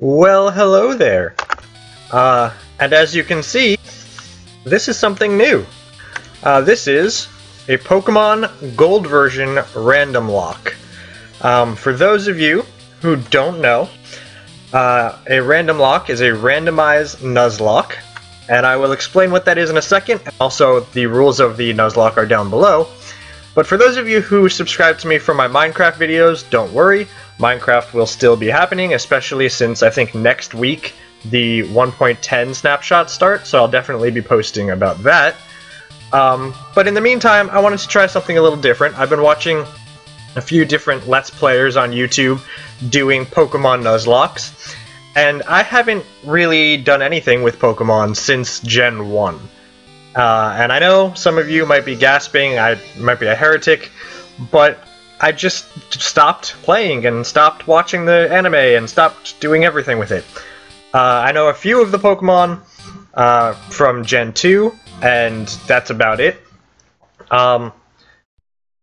Well, hello there. And as you can see, this is something new. This is a Pokemon Gold version random lock. For those of you who don't know, a random lock is a randomized Nuzlocke, and I will explain what that is in a second. Also, the rules of the Nuzlocke are down below. But for those of you who subscribe to me for my Minecraft videos, don't worry. Minecraft will still be happening, especially since I think next week the 1.10 snapshots start, so I'll definitely be posting about that. But in the meantime, I wanted to try something a little different. I've been watching a few different Let's Players on YouTube doing Pokemon Nuzlocks, and I haven't really done anything with Pokemon since Gen 1. And I know some of you might be gasping, I might be a heretic, but I just stopped playing and stopped watching the anime and stopped doing everything with it. I know a few of the Pokemon from Gen 2, and that's about it. Oh,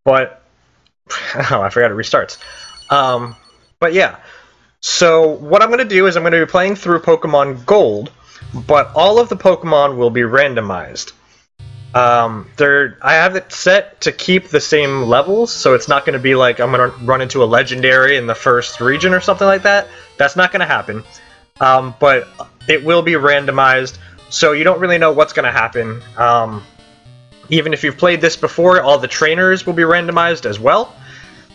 I forgot it restarts. But yeah, so what I'm going to do is I'm going to be playing through Pokemon Gold, but all of the Pokemon will be randomized. I have it set to keep the same levels, so it's not going to be like I'm going to run into a legendary in the first region or something like that. That's not going to happen. But it will be randomized, so you don't really know what's going to happen. Even if you've played this before, all the trainers will be randomized as well.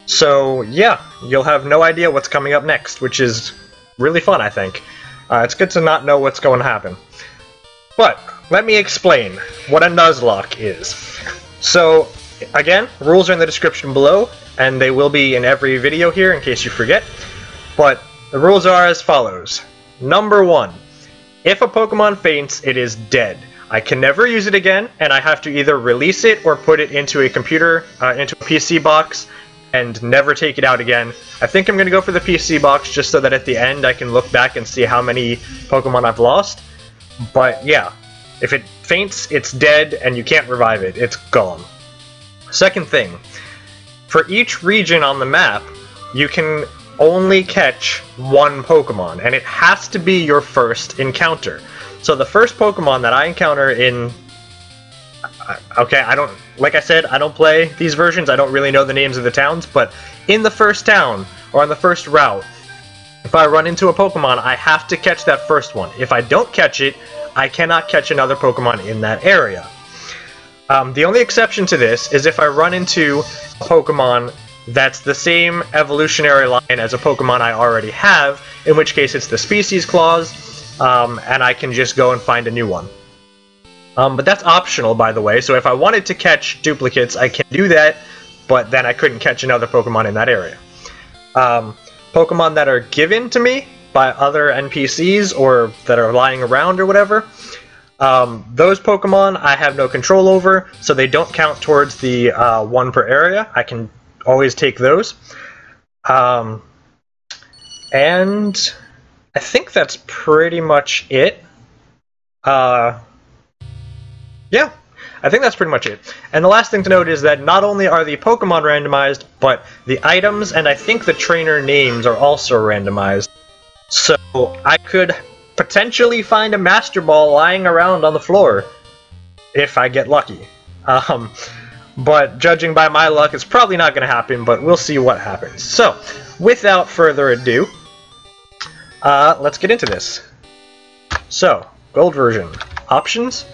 So yeah, you'll have no idea what's coming up next, which is really fun, I think. It's good to not know what's going to happen. But let me explain what a Nuzlocke is. So again, rules are in the description below, and they will be in every video here in case you forget. But the rules are as follows. Number 1. If a Pokemon faints, it is dead. I can never use it again, and I have to either release it or put it into a computer, into a PC box, and never take it out again. I think I'm going to go for the PC box just so that at the end I can look back and see how many Pokemon I've lost. But yeah, if it faints, it's dead, and you can't revive it. It's gone. Second thing, for each region on the map, you can only catch one Pokemon, and it has to be your first encounter. So the first Pokemon that I encounter in... Okay, I don't... Like I said, I don't play these versions, I don't really know the names of the towns, but in the first town, or on the first route, if I run into a Pokemon, I have to catch that first one. If I don't catch it, I cannot catch another Pokemon in that area. The only exception to this is if I run into a Pokemon that's the same evolutionary line as a Pokemon I already have, in which case it's the species clause, and I can just go and find a new one. But that's optional, by the way, so if I wanted to catch duplicates, I can do that, but then I couldn't catch another Pokemon in that area. Pokemon that are given to me by other NPCs, or that are lying around or whatever, those Pokemon I have no control over, so they don't count towards the one per area. I can always take those. And I think that's pretty much it. Yeah, I think that's pretty much it. And the last thing to note is that not only are the Pokemon randomized, but the items and I think the trainer names are also randomized. So I could potentially find a Master Ball lying around on the floor if I get lucky. But judging by my luck, it's probably not going to happen, but we'll see what happens. So, without further ado, let's get into this. So, Gold version. Options.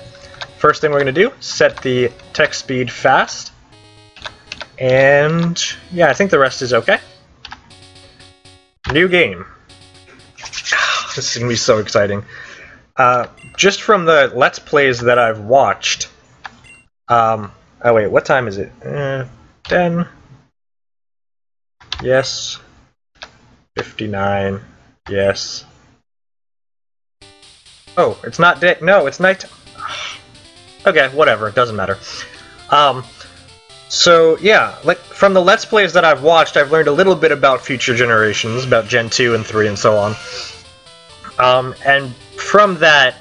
First thing we're going to do, set the text speed fast. And yeah, I think the rest is okay. New game. This is going to be so exciting. Just from the Let's Plays that I've watched... Oh wait, what time is it? 10. Yes. 59. Yes. Oh, it's not day. No, it's night. Okay, whatever. It doesn't matter. So yeah, like from the Let's Plays that I've watched, I've learned a little bit about future generations, about Gen 2 and 3 and so on. And from that,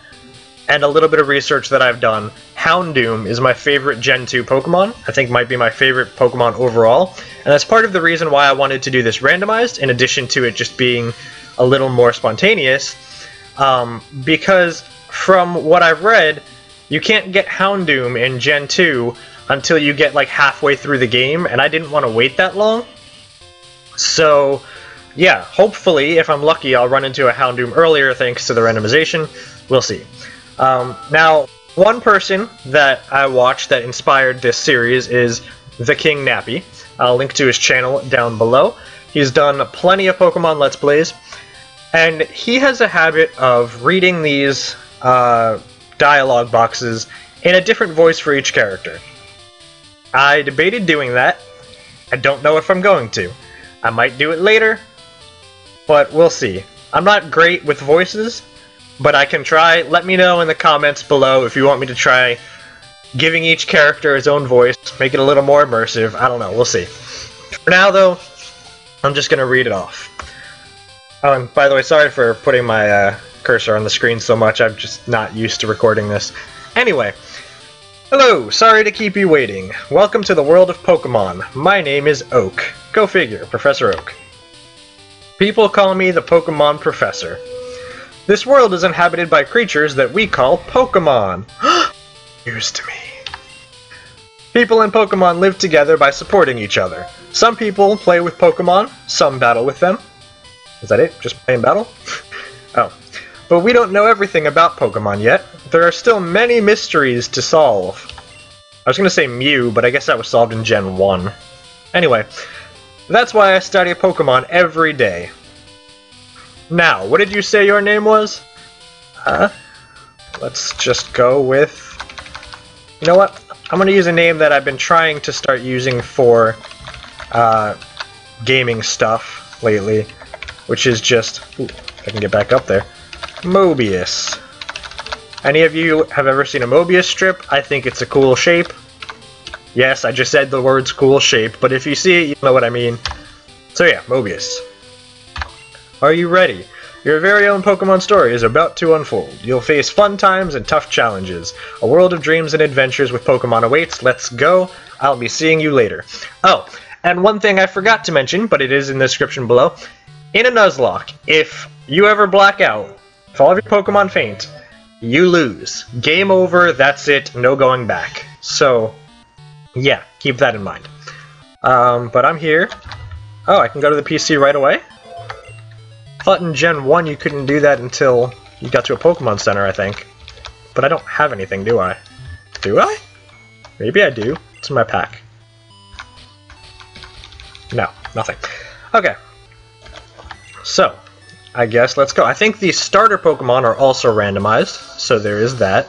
and a little bit of research that I've done, Houndoom is my favorite Gen 2 Pokemon. I think might be my favorite Pokemon overall. And that's part of the reason why I wanted to do this randomized, in addition to it just being a little more spontaneous, because from what I've read, you can't get Houndoom in Gen 2 until you get like halfway through the game, and I didn't want to wait that long. So yeah, hopefully, if I'm lucky, I'll run into a Houndoom earlier thanks to the randomization. We'll see. Now, one person that I watched that inspired this series is TheKingNappy. I'll link to his channel down below. He's done plenty of Pokemon Let's Plays, and he has a habit of reading these dialogue boxes in a different voice for each character. I debated doing that. I don't know if I'm going to. I might do it later, but we'll see. I'm not great with voices, but I can try. Let me know in the comments below if you want me to try giving each character his own voice, make it a little more immersive. I don't know, we'll see. For now, though, I'm just going to read it off. Oh, and by the way, sorry for putting my cursor on the screen so much. I'm just not used to recording this. Anyway, hello, sorry to keep you waiting. Welcome to the world of Pokemon. My name is Oak. Go figure, Professor Oak. People call me the Pokemon Professor. This world is inhabited by creatures that we call Pokemon. Used to me. People and Pokemon live together by supporting each other. Some people play with Pokemon, some battle with them. Is that it? Just play and battle? Oh. But we don't know everything about Pokemon yet. There are still many mysteries to solve. I was going to say Mew, but I guess that was solved in Gen 1. Anyway, that's why I study Pokemon every day. Now, what did you say your name was? Let's just go with... You know what? I'm going to use a name that I've been trying to start using for gaming stuff lately, which is just... Ooh, I can get back up there. Mobius. Any of you have ever seen a Mobius strip? I think it's a cool shape. Yes, I just said the words cool shape, but if you see it, you know what I mean. So yeah, Mobius. Are you ready? Your very own Pokemon story is about to unfold. You'll face fun times and tough challenges. A world of dreams and adventures with Pokemon awaits. Let's go. I'll be seeing you later. Oh, and one thing I forgot to mention, but it is in the description below. In a Nuzlocke, if you ever black out, if all of your Pokemon faint, you lose. Game over, that's it, no going back. So, yeah, keep that in mind. But I'm here. Oh, I can go to the PC right away? I thought in Gen 1 you couldn't do that until you got to a Pokemon Center, I think. But I don't have anything, do I? Do I? Maybe I do. It's in my pack. No, nothing. Okay. So, I guess let's go. I think the starter Pokemon are also randomized, so there is that.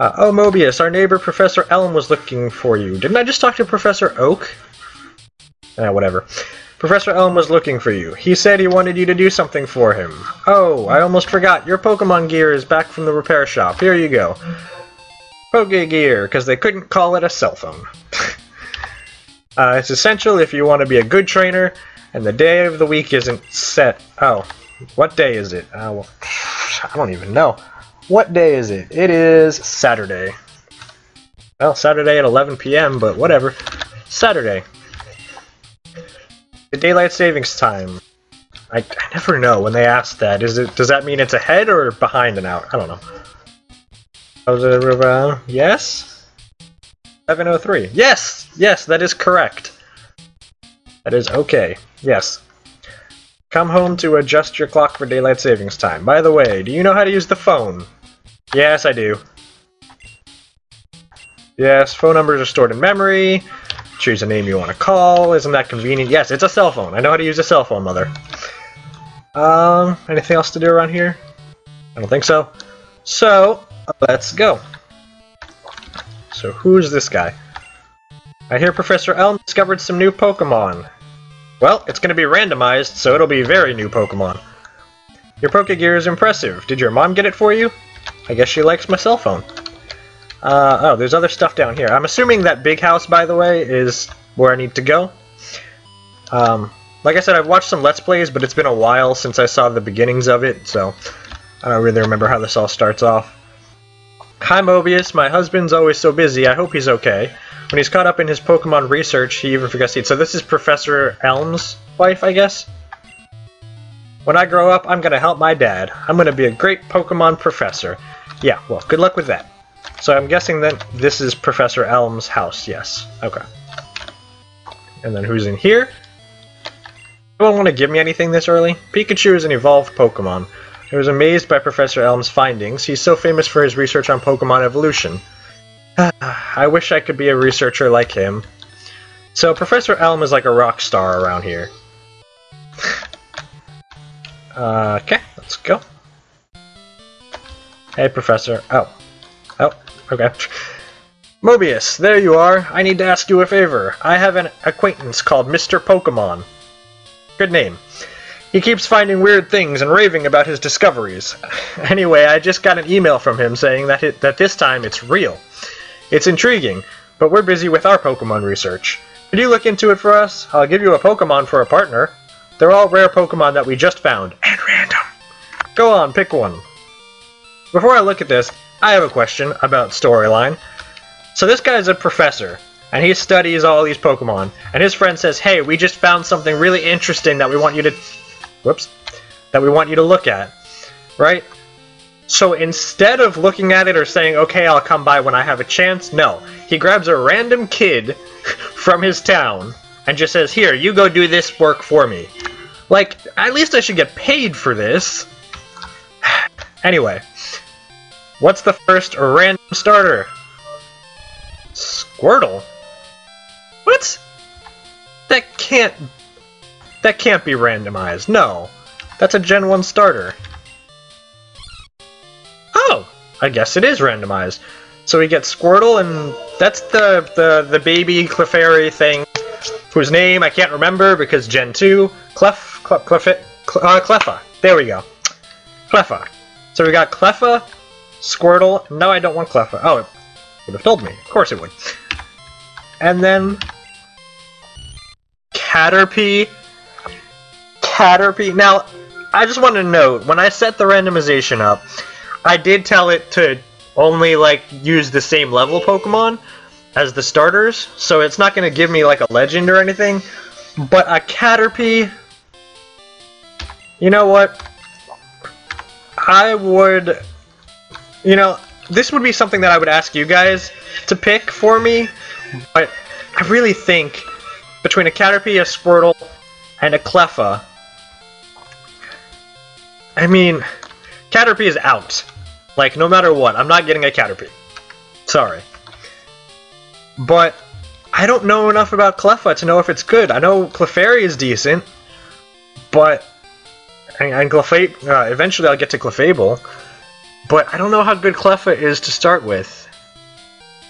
Oh, Mobius, our neighbor Professor Elm was looking for you. Didn't I just talk to Professor Oak? Whatever. Professor Elm was looking for you. He said he wanted you to do something for him. Oh, I almost forgot. Your Pokemon gear is back from the repair shop. Here you go. Pokegear, because they couldn't call it a cell phone. It's essential if you want to be a good trainer, and the day of the week isn't set. Oh, what day is it? Well, I don't even know. What day is it? It is Saturday. Well, Saturday at 11 p.m., but whatever. Saturday. The daylight savings time. I never know when they ask that. Does that mean it's ahead or behind an hour? I don't know. Yes? 7:03. Yes! Yes, that is correct. That is okay. Yes. Come home to adjust your clock for daylight savings time. By the way, do you know how to use the phone? Yes, I do. Yes, phone numbers are stored in memory. Choose a name you want to call. Isn't that convenient? Yes, it's a cell phone. I know how to use a cell phone, Mother. Anything else to do around here? I don't think so. So, let's go. So, who's this guy? I hear Professor Elm discovered some new Pokemon. Well, it's going to be randomized, so it'll be very new Pokemon. Your Pokegear is impressive. Did your mom get it for you? I guess she likes my cell phone. Oh, there's other stuff down here. I'm assuming that big house, by the way, is where I need to go. Like I said, I've watched some Let's Plays, but it's been a while since I saw the beginnings of it, so I don't really remember how this all starts off. Hi, Mobius. My husband's always so busy. I hope he's okay. When he's caught up in his Pokemon research, he even forgets to eat. So this is Professor Elm's wife, I guess? When I grow up, I'm going to help my dad. I'm going to be a great Pokemon professor. Yeah, well, good luck with that. So I'm guessing that this is Professor Elm's house, yes. Okay. And then who's in here? Anyone want to give me anything this early? Pikachu is an evolved Pokemon. I was amazed by Professor Elm's findings. He's so famous for his research on Pokemon evolution. I wish I could be a researcher like him. So Professor Elm is like a rock star around here. Okay, let's go. Hey, Professor. Oh, okay. Mobius, there you are. I need to ask you a favor. I have an acquaintance called Mr. Pokemon. Good name. He keeps finding weird things and raving about his discoveries. Anyway, I just got an email from him saying that this time it's real. It's intriguing, but we're busy with our Pokemon research. Could you look into it for us? I'll give you a Pokemon for a partner. They're all rare Pokemon that we just found, and random. Go on, pick one. Before I look at this, I have a question about storyline. So this guy's a professor, and he studies all these Pokemon, and his friend says, hey, we just found something really interesting that we want you to... Whoops. That we want you to look at, right? So instead of looking at it or saying, okay, I'll come by when I have a chance, no. He grabs a random kid from his town and just says, here, you go do this work for me. Like, at least I should get paid for this. Anyway, what's the first random starter? Squirtle? What? That can't be randomized. No. That's a Gen 1 starter. Oh! I guess it is randomized. So we get Squirtle, and that's the baby Clefairy thing, whose name I can't remember because Gen 2. Cleffa. There we go. Cleffa. So we got Cleffa, Squirtle. No, I don't want Cleffa. Oh, it would have told me. Of course it would. And then... Caterpie. Now, I just want to note, when I set the randomization up, I did tell it to only, like, use the same level Pokemon as the starters, so it's not going to give me, like, a legend or anything, but a Caterpie, you know what, this would be something that I would ask you guys to pick for me, but I really think between a Caterpie, a Squirtle, and a Cleffa, I mean, Caterpie is out. Like, no matter what, I'm not getting a Caterpie. Sorry. But I don't know enough about Cleffa to know if it's good. I know Clefairy is decent, but... And eventually I'll get to Clefable. But I don't know how good Cleffa is to start with.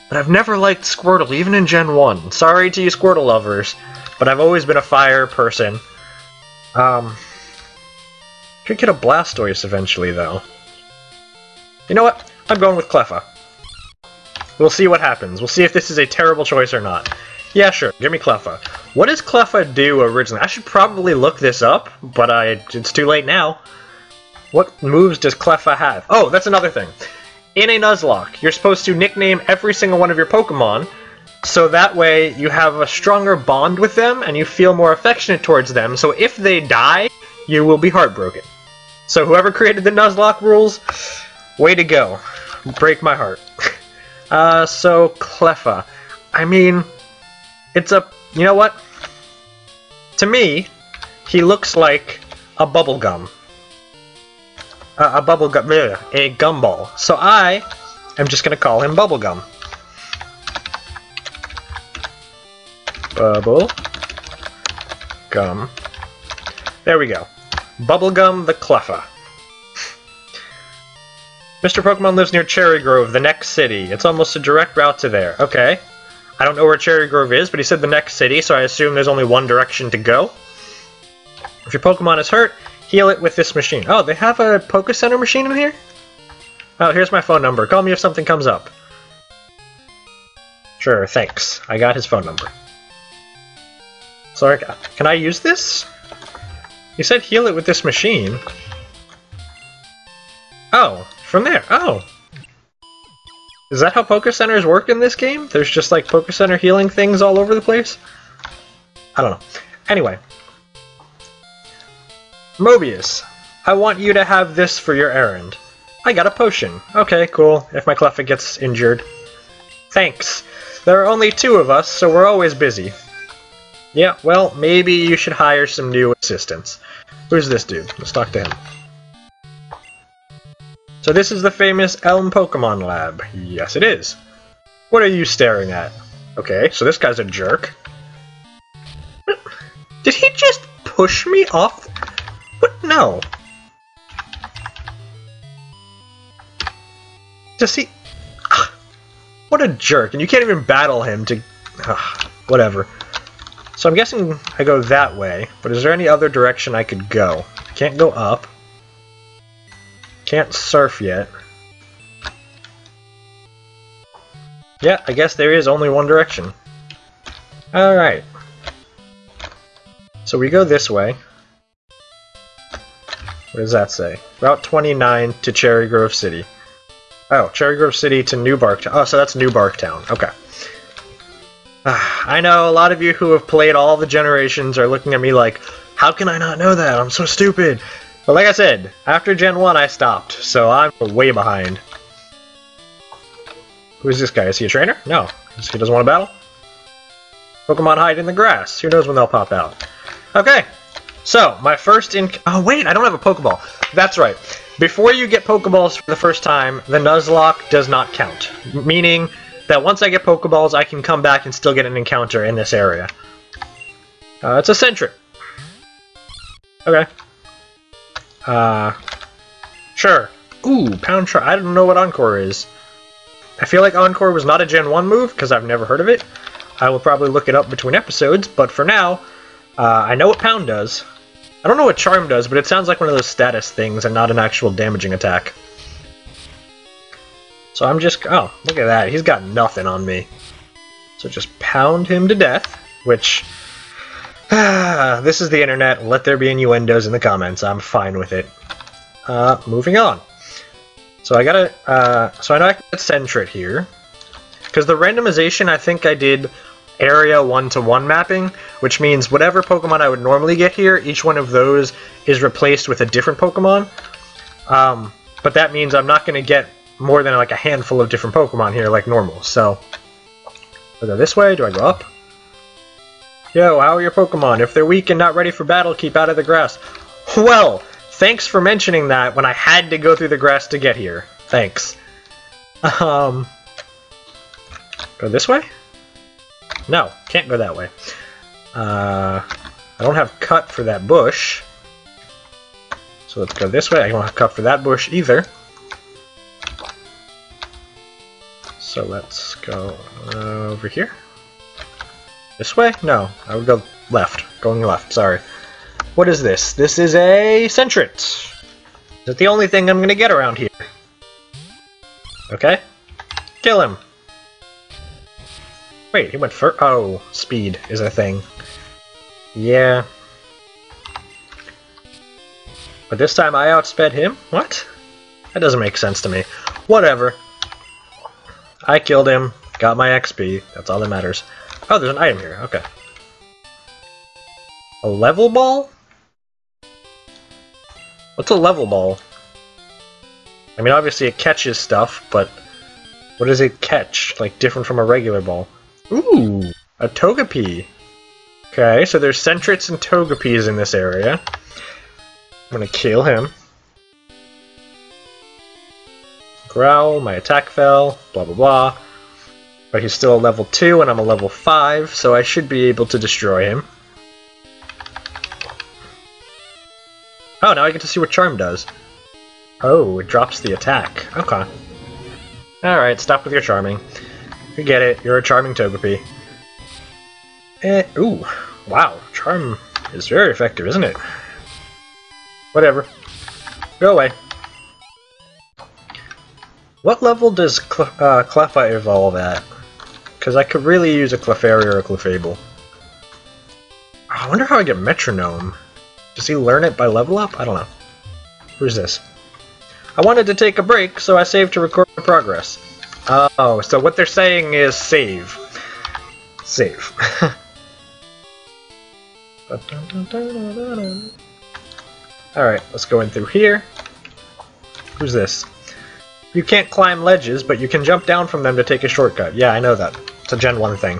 But I've never liked Squirtle, even in Gen 1. Sorry to you Squirtle lovers, but I've always been a fire person. Could get a Blastoise eventually, though. You know what? I'm going with Cleffa. We'll see what happens. We'll see if this is a terrible choice or not. Yeah, sure. Give me Cleffa. What does Cleffa do originally? I should probably look this up, but it's too late now. What moves does Cleffa have? Oh, that's another thing. In a Nuzlocke, you're supposed to nickname every single one of your Pokemon, so that way you have a stronger bond with them, and you feel more affectionate towards them, so if they die, you will be heartbroken. So whoever created the Nuzlocke rules, way to go. Break my heart. So Cleffa. I mean, you know what? To me, he looks like a bubblegum. A gumball. So I am just gonna call him Bubblegum. Bubblegum. There we go. Bubblegum the Cleffa. Mr. Pokemon lives near Cherry Grove, the next city. It's almost a direct route to there. Okay. I don't know where Cherry Grove is, but he said the next city, so I assume there's only one direction to go. If your Pokemon is hurt, heal it with this machine. Oh, they have a Poké Center machine in here? Oh, here's my phone number. Call me if something comes up. Sure, thanks. I got his phone number. Sorry, can I use this? You said heal it with this machine. Oh, from there. Oh. Is that how Poké Centers work in this game? There's just like Poké Center healing things all over the place? I don't know. Anyway. Mobius, I want you to have this for your errand. I got a potion. Okay, cool. If my Cleffa gets injured. Thanks. There are only two of us, so we're always busy. Yeah, well, maybe you should hire some new assistants. Who's this dude? Let's talk to him. So this is the famous Elm Pokemon Lab. Yes, it is. What are you staring at? Okay, so this guy's a jerk. Did he just push me off? What? No. Does he... What a jerk. And you can't even battle him to... Whatever. So I'm guessing I go that way, but is there any other direction I could go? I can't go up. Can't surf yet. Yeah, I guess there is only one direction. Alright. So we go this way. What does that say? Route 29 to Cherry Grove City. Oh, Cherry Grove City to New Bark Town. Oh, so that's New Bark Town. Okay. I know a lot of you who have played all the generations are looking at me like, how can I not know that? I'm so stupid. But like I said, after Gen 1 I stopped, so I'm way behind. Who is this guy? Is he a trainer? No. He doesn't want to battle? Pokemon hide in the grass. Who knows when they'll pop out. Okay. So, my first Oh wait, I don't have a Pokeball. That's right. Before you get Pokeballs for the first time, the Nuzlocke does not count. Meaning that once I get Pokeballs, I can come back and still get an encounter in this area. It's a Centret. Okay. Sure. Ooh, Pound Shot. I don't know what Encore is. I feel like Encore was not a Gen 1 move, because I've never heard of it. I will probably look it up between episodes, but for now, I know what Pound does. I don't know what Charm does, but it sounds like one of those status things and not an actual damaging attack. So I'm just... Oh, look at that. He's got nothing on me. So just pound him to death, which... this is the internet. Let there be innuendos in the comments. I'm fine with it. Moving on. So I gotta... so I know I can get Sentret here. Because the randomization, I think I did area 1-to-1 mapping, which means whatever Pokemon I would normally get here, each one of those is replaced with a different Pokemon. But that means I'm not going to get more than like a handful of different Pokemon here like normal. So, I go this way. Do I go up? Yo, how are your Pokemon? If they're weak and not ready for battle, keep out of the grass. Well, thanks for mentioning that when I had to go through the grass to get here. Thanks. Go this way? No, can't go that way. I don't have cut for that bush. So let's go this way. I don't have cut for that bush either. So let's go over here. This way? No, I would go left. Going left, sorry. What is this? This is a Sentret. Is it the only thing I'm going to get around here? Okay. Kill him. Wait, he went first. Oh, speed is a thing. Yeah. But this time I outsped him? What? That doesn't make sense to me. Whatever. I killed him. Got my XP. That's all that matters. Oh, there's an item here. Okay. A level ball? What's a level ball? I mean, obviously it catches stuff, but what does it catch? Like, different from a regular ball. Ooh, a Togepi. Okay, so there's Sentrets and Togepis in this area. I'm gonna kill him. Growl, my attack fell, blah blah blah. But he's still a level 2 and I'm a level 5, so I should be able to destroy him. Oh, now I get to see what Charm does. Oh, it drops the attack. Okay. Alright, stop with your Charming. You get it. You're a charming Togepi. Ooh. Wow. Charm is very effective, isn't it? Whatever. Go away. What level does Cleffa evolve at? Because I could really use a Clefairy or a Clefable. I wonder how I get Metronome. Does he learn it by level up? I don't know. Who's this? I wanted to take a break, so I saved to record my progress. Oh, so what they're saying is save. Save. Alright, let's go in through here. Who's this? You can't climb ledges, but you can jump down from them to take a shortcut. Yeah, I know that. It's a Gen 1 thing.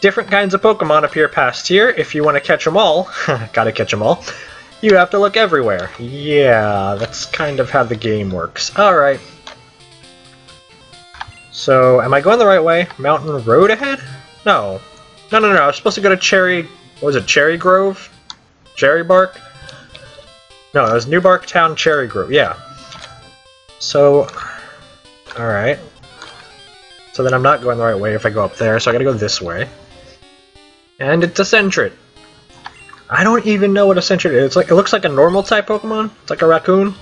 Different kinds of Pokemon appear past here. If you want to catch them all, gotta catch them all, you have to look everywhere. Yeah, that's kind of how the game works. Alright. So, am I going the right way? Mountain Road ahead? No. No, I was supposed to go to Cherry Grove? Cherry Bark? No, it was New Bark Town, Cherry Grove. Yeah. So, alright. So then I'm not going the right way if I go up there, so I gotta go this way. And it's a Sentret. I don't even know what a Sentret is. It's like, it looks like a normal type Pokemon. It's like a raccoon.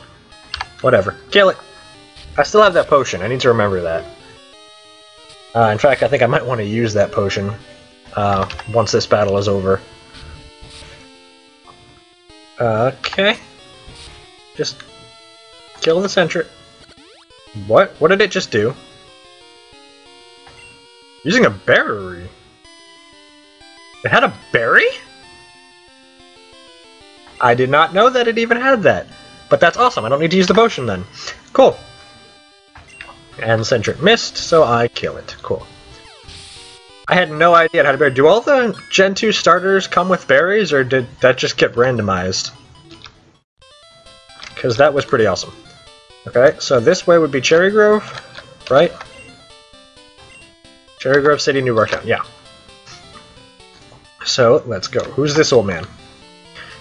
Whatever. Kill it. I still have that potion. I need to remember that. In fact, I think I might want to use that potion once this battle is over. Okay. Just kill the Sentret. What? What did it just do? Using a berry? It had a berry? I did not know that it even had that. But that's awesome. I don't need to use the potion then. Cool. And Sentret missed, so I kill it. Cool. I had no idea it had a berry. Do all the Gen 2 starters come with berries, or did that just get randomized? Because that was pretty awesome. Okay, so this way would be Cherry Grove, right? Cherry Grove City, New Bark Town, yeah. So, let's go. Who's this old man?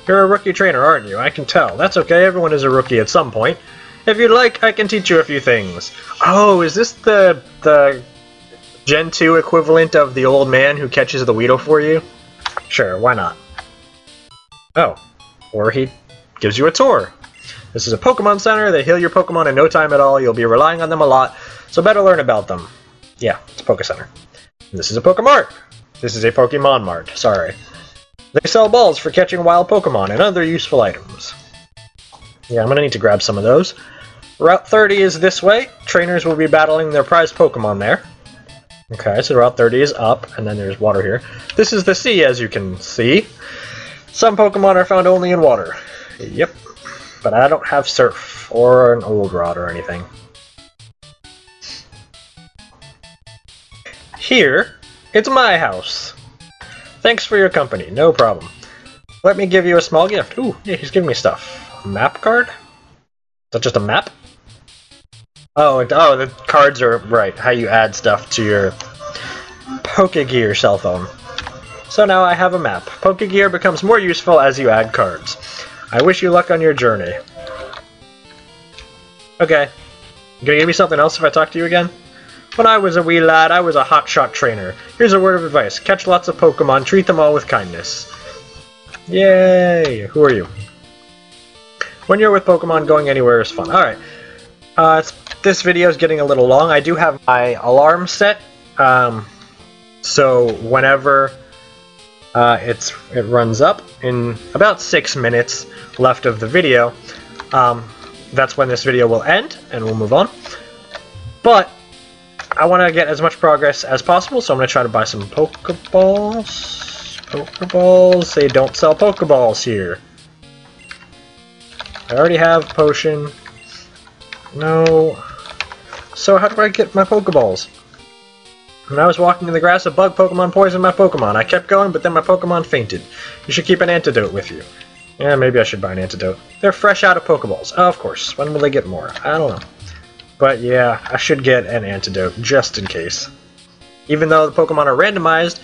You're a rookie trainer, aren't you? I can tell. That's okay, everyone is a rookie at some point. If you'd like, I can teach you a few things. Oh, is this the Gen 2 equivalent of the old man who catches the Weedle for you? Sure, why not? Oh, or he gives you a tour. This is a Pokemon Center. They heal your Pokemon in no time at all. You'll be relying on them a lot, so better learn about them. Yeah, it's a Poke Center. And this is a Pokémart. This is a Pokemon Mart, sorry. They sell balls for catching wild Pokemon and other useful items. Yeah, I'm gonna need to grab some of those. Route 30 is this way. Trainers will be battling their prized Pokemon there. Okay, so Route 30 is up, and then there's water here. This is the sea, as you can see. Some Pokemon are found only in water. Yep. But I don't have Surf or an Old Rod or anything. Here, it's my house. Thanks for your company, no problem. Let me give you a small gift. Ooh, yeah, he's giving me stuff. A map card? Is that just a map? Oh, the cards are, right, how you add stuff to your Pokegear cell phone. So now I have a map. Pokegear becomes more useful as you add cards. I wish you luck on your journey. Okay. You gonna give me something else if I talk to you again? When I was a wee lad, I was a hotshot trainer. Here's a word of advice. Catch lots of Pokemon, treat them all with kindness. Yay! Who are you? When you're with Pokemon, going anywhere is fun. Alright. This video is getting a little long. I do have my alarm set. So whenever it runs up, in about 6 minutes left of the video, that's when this video will end, and we'll move on. But I want to get as much progress as possible, so I'm going to try to buy some Pokeballs. Pokeballs. They don't sell Pokeballs here. I already have Potion. No. So how do I get my Pokeballs? When I was walking in the grass, a bug Pokemon poisoned my Pokemon. I kept going, but then my Pokemon fainted. You should keep an antidote with you. Yeah, maybe I should buy an antidote. They're fresh out of Pokeballs. Oh, of course. When will they get more? I don't know. But yeah, I should get an antidote, just in case. Even though the Pokemon are randomized,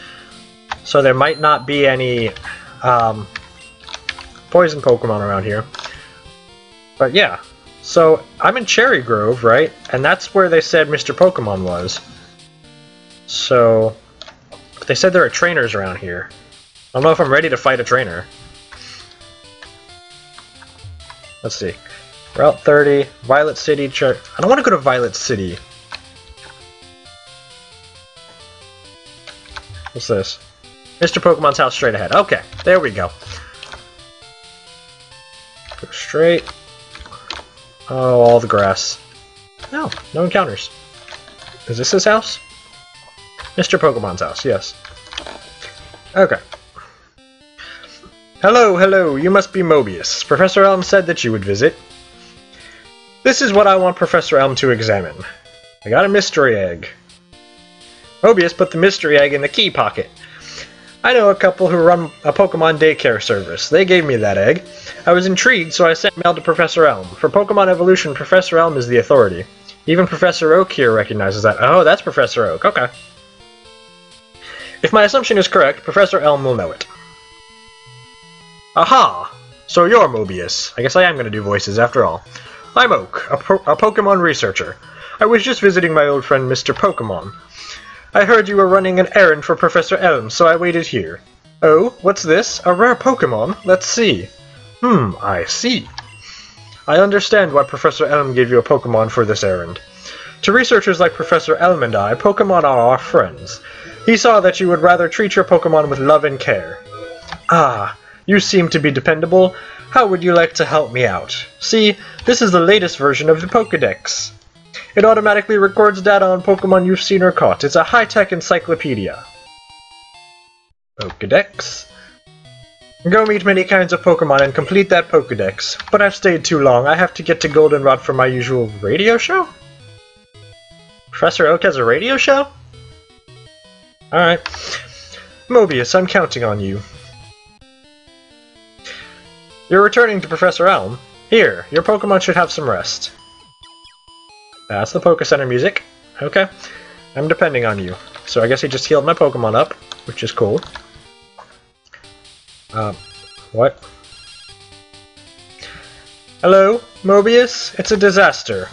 so there might not be any poison Pokemon around here. But yeah, so I'm in Cherry Grove, right? And that's where they said Mr. Pokemon was. So, they said there are trainers around here. I don't know if I'm ready to fight a trainer. Let's see. Route 30, Violet City, I don't want to go to Violet City. What's this? Mr. Pokemon's house straight ahead. Okay, there we go. Go straight. Oh, all the grass. No, no encounters. Is this his house? Mr. Pokemon's house, yes. Okay. Hello, hello, you must be Mobius. Professor Elm said that you would visit. This is what I want Professor Elm to examine. I got a mystery egg. Mobius put the mystery egg in the key pocket. I know a couple who run a Pokemon daycare service. They gave me that egg. I was intrigued, so I sent mail to Professor Elm. For Pokemon evolution, Professor Elm is the authority. Even Professor Oak here recognizes that. Oh, that's Professor Oak. Okay. If my assumption is correct, Professor Elm will know it. Aha! So you're Mobius. I guess I am going to do voices after all. I'm Oak, a Pokemon researcher. I was just visiting my old friend Mr. Pokemon. I heard you were running an errand for Professor Elm, so I waited here. Oh, what's this? A rare Pokemon? Let's see. Hmm, I see. I understand why Professor Elm gave you a Pokemon for this errand. To researchers like Professor Elm and I, Pokemon are our friends. He saw that you would rather treat your Pokemon with love and care. Ah, you seem to be dependable. How would you like to help me out? See, this is the latest version of the Pokedex. It automatically records data on Pokemon you've seen or caught. It's a high-tech encyclopedia. Pokedex. Go meet many kinds of Pokemon and complete that Pokedex. But I've stayed too long. I have to get to Goldenrod for my usual radio show? Professor Oak has a radio show? Alright. Mobius, I'm counting on you. You're returning to Professor Elm. Here, your Pokemon should have some rest. That's the Poké Center music. Okay. I'm depending on you. So I guess he just healed my Pokemon up, which is cool. What? Hello, Mobius? It's a disaster.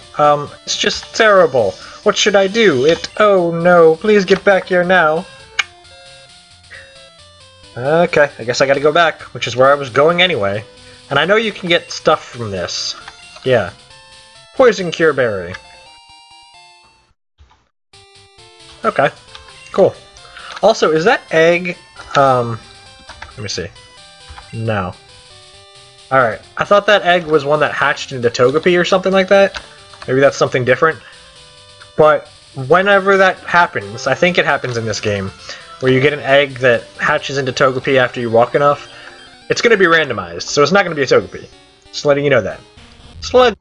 It's just terrible. What should I do? Oh no, please get back here now. Okay, I guess I gotta go back, which is where I was going anyway. And I know you can get stuff from this. Yeah. Poison Cure Berry. Okay. Cool. Also, is that egg... let me see. No. Alright. I thought that egg was one that hatched into Togepi or something like that. Maybe that's something different. But whenever that happens, I think it happens in this game, where you get an egg that hatches into Togepi after you walk enough, it's going to be randomized, so it's not going to be a Togepi. Just letting you know that. Sludma.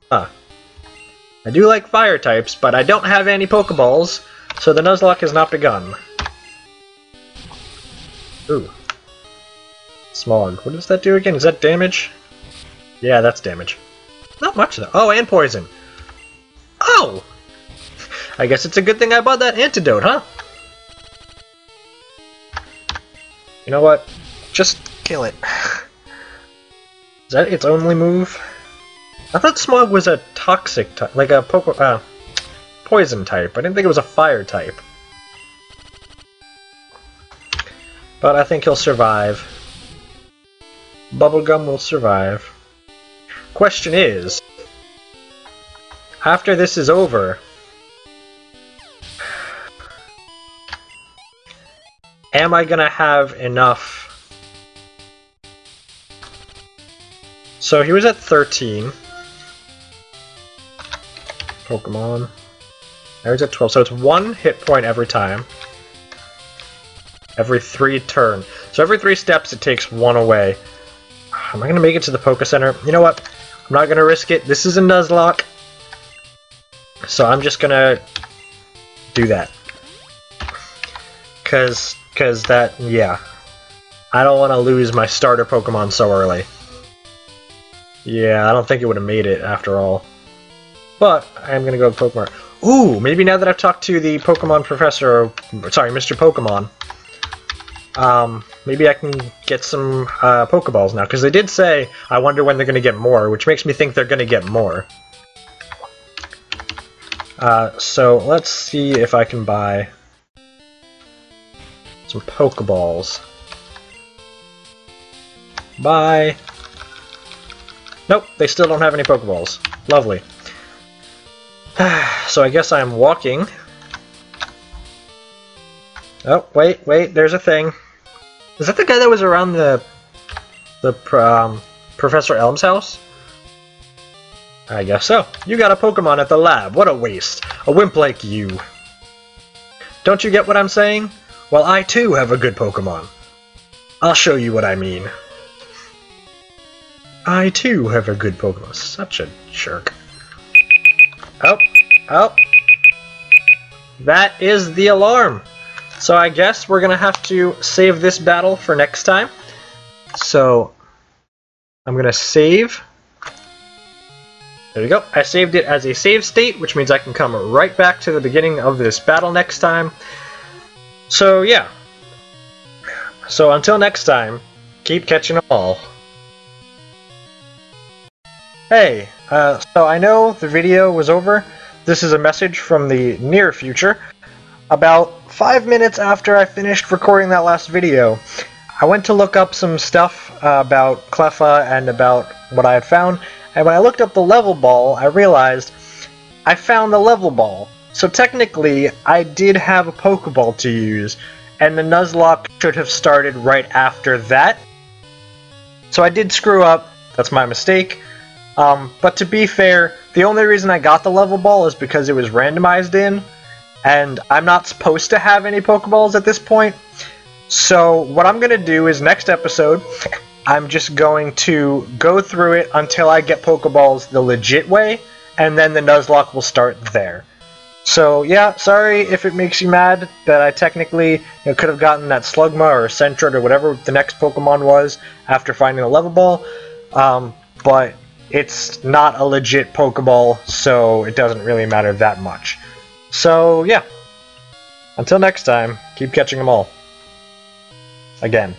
I do like fire types, but I don't have any Pokeballs, so the Nuzlocke has not begun. Ooh. Smog. What does that do again? Is that damage? Yeah, that's damage. Not much, though. Oh, and poison. Oh! I guess it's a good thing I bought that antidote, huh? You know what? Just kill it. Is that its only move? I thought Smog was a toxic type, like a poison type. I didn't think it was a fire type. But I think he'll survive. Bubblegum will survive. Question is, after this is over, am I gonna have enough? So he was at 13 Pokemon. Now he's at 12, so it's 1 hit point every time. Every 3 turn. So every 3 steps it takes 1 away. Am I gonna make it to the Poké Center? You know what? I'm not gonna risk it. This is a Nuzlocke. So I'm just gonna do that. Cause that, yeah. I don't want to lose my starter Pokemon so early. Yeah, I don't think it would have made it after all. But, I'm going to go to Pokémart. Ooh, maybe now that I've talked to the Pokemon Professor, sorry, Mr. Pokemon, maybe I can get some Pokeballs now. Because they did say, I wonder when they're going to get more, which makes me think they're going to get more. So, let's see if I can buy... some Pokeballs. Bye. Nope, they still don't have any Pokeballs. Lovely. So I guess I'm walking. Oh, wait, wait, there's a thing. Is that the guy that was around the Professor Elm's house? I guess so. You got a Pokemon at the lab. What a waste. A wimp like you. Don't you get what I'm saying? Well, I too have a good Pokemon. I'll show you what I mean. I too have a good Pokemon. Such a jerk. Oh, oh. That is the alarm. So I guess we're gonna have to save this battle for next time. So I'm gonna save. There we go. I saved it as a save state, which means I can come right back to the beginning of this battle next time. So yeah. So until next time, keep catching them all. Hey, so I know the video was over. This is a message from the near future. About 5 minutes after I finished recording that last video, I went to look up some stuff about Cleffa and about what I had found. And when I looked up the level ball, I realized I found the level ball. So technically, I did have a Pokeball to use, and the Nuzlocke should have started right after that. So I did screw up, that's my mistake. But to be fair, the only reason I got the level ball is because it was randomized in, and I'm not supposed to have any Pokeballs at this point. So what I'm going to do is next episode, I'm just going to go through it until I get Pokeballs the legit way, and then the Nuzlocke will start there. So yeah, sorry if it makes you mad that I technically could have gotten that Slugma or Sentret or whatever the next Pokemon was after finding a level ball, but it's not a legit Pokeball, so it doesn't really matter that much. So yeah, until next time, keep catching them all. Again.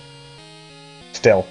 Still.